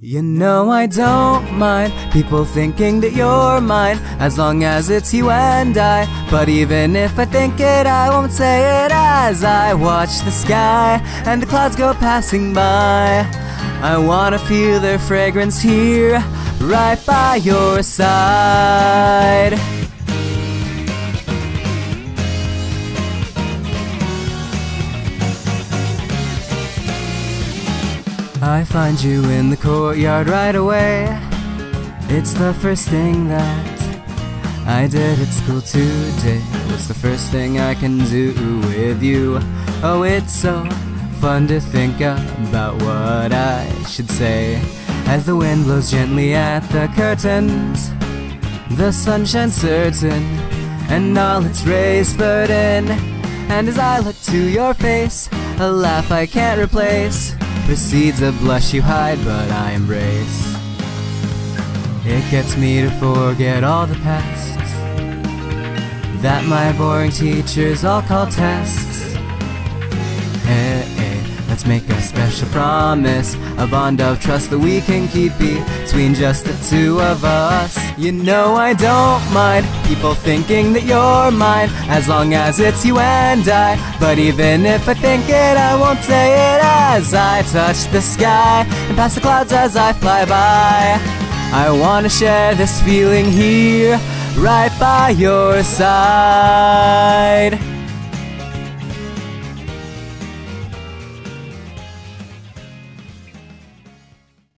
You know I don't mind people thinking that you're mine, as long as it's you and I. But even if I think it, I won't say it. As I watch the sky and the clouds go passing by, I wanna feel their fragrance here, right by your side. I find you in the courtyard right away. It's the first thing that I did at school today. What's the first thing I can do with you? Oh, it's so fun to think about what I should say. As the wind blows gently at the curtains, the sun shines certain, and all its rays blurred in. And as I look to your face, a laugh I can't replace precedes a blush you hide, but I embrace. It gets me to forget all the past that my boring teachers all call tests. Hey, hey, let's make a special promise, a bond of trust that we can keep between just the two of us. You know I don't mind people thinking that you're mine, as long as it's you and I. But even if I think it, I won't say it. As I touch the sky and pass the clouds as I fly by, I wanna share this feeling here, right by your side.